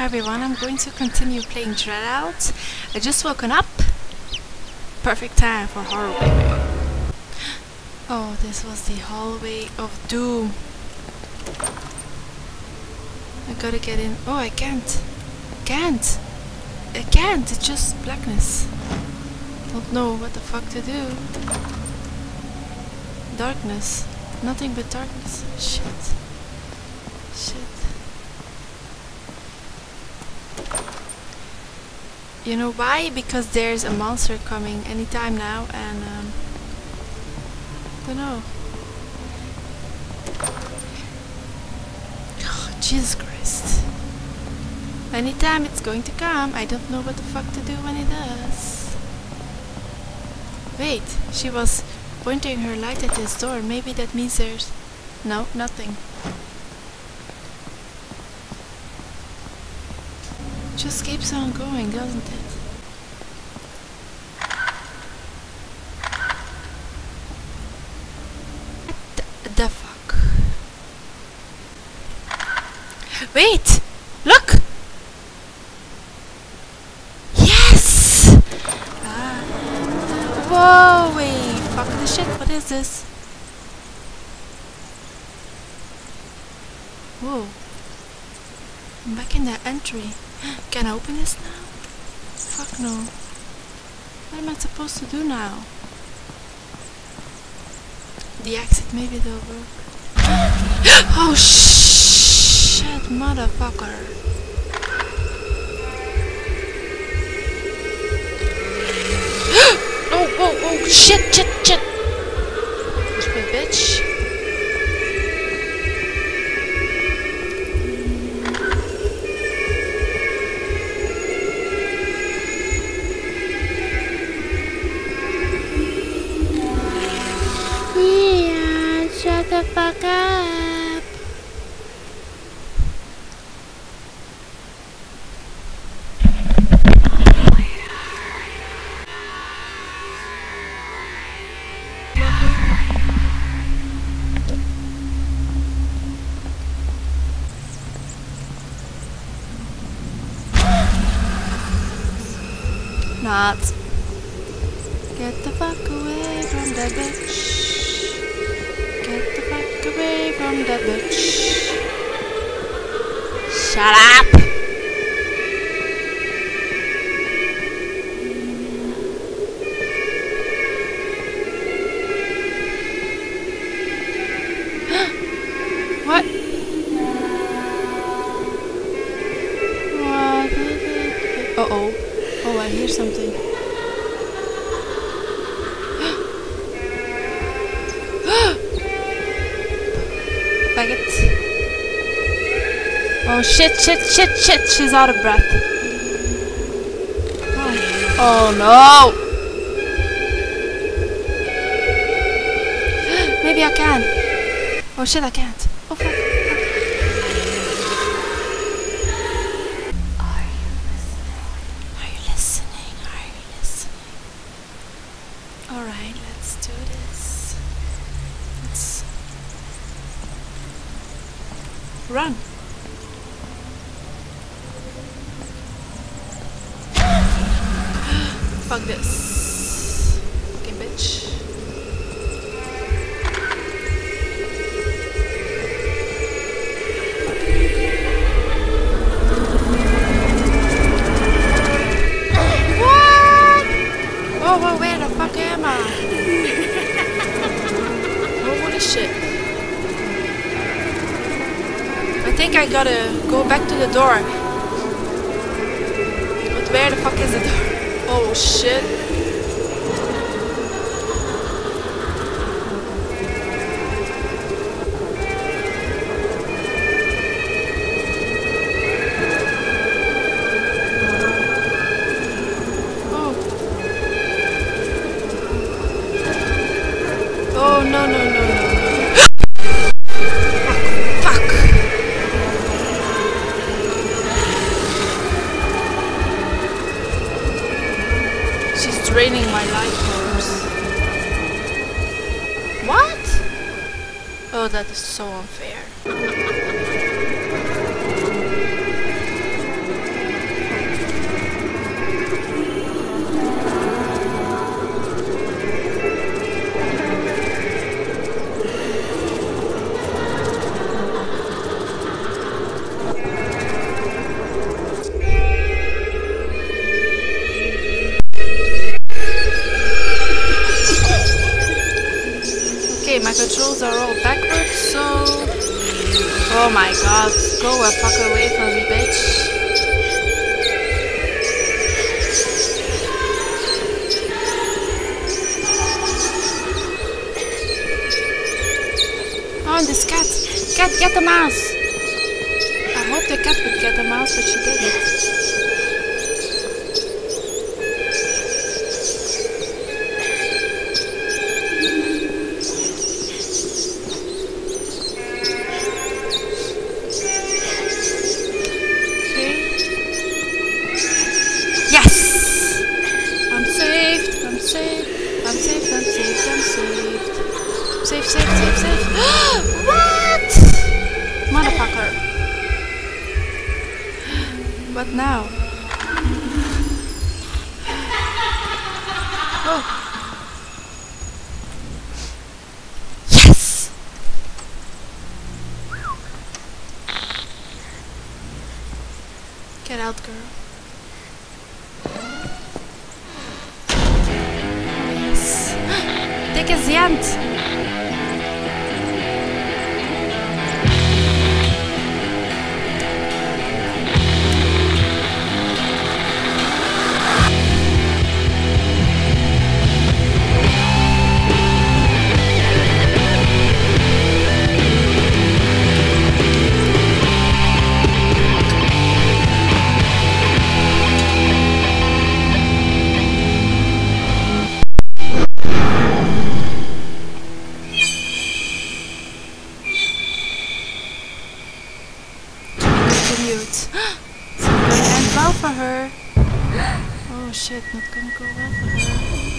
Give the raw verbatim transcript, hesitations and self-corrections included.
Hi everyone, I'm going to continue playing Dreadout. I just woken up. Perfect time for horror, baby. Oh, this was the hallway of doom. I gotta get in. Oh, I can't. Can't. I can't. It's just blackness. Don't know what the fuck to do. Darkness. Nothing but darkness. Shit. Shit. You know why? Because there's a monster coming anytime now, and um, I don't know. Oh, Jesus Christ. Anytime it's going to come, I don't know what the fuck to do when it does. Wait, she was pointing her light at this door. Maybe that means there's... No, nothing. Just keeps on going, doesn't it? What the fuck? Wait! Look! Yes! Ah. Whoa, wait! Fuck the shit, what is this? Whoa. I'm back in the entry. Can I open this now? Fuck no. What am I supposed to do now? The exit, maybe they'll work. Oh sh shit, motherfucker. Oh, oh, oh, shit, shit, shit. Stupid bitch. Shut the fuck up. Not. Get the fuck away from the bitch. Get the fuck away from the bitch. Shut up! What? Uh oh. Oh, I hear something. Oh shit, shit, shit, shit, she's out of breath. Oh, oh no! Maybe I can. Oh shit, I can't. Oh fuck. Are you listening? Are you listening? Are you listening? Alright, let's do this. Let's run. Fuck this. Okay, bitch. What? Oh, well, where the fuck am I? Oh, holy shit. I think I gotta go back to the door. But where the fuck is the door? Oh shit. Oh. Oh no no no no. Draining my life force. What? Oh, that is so unfair. these are all backwards, so... Oh my god, go a fuck away from me, bitch. Oh, and this cat! Cat, get the mouse! I hope the cat would get the mouse, but she didn't. What now? Oh. Yes! Get out, girl. Yes. Take us the end! It's not going to end well for her. Oh shit, not gonna go well for her.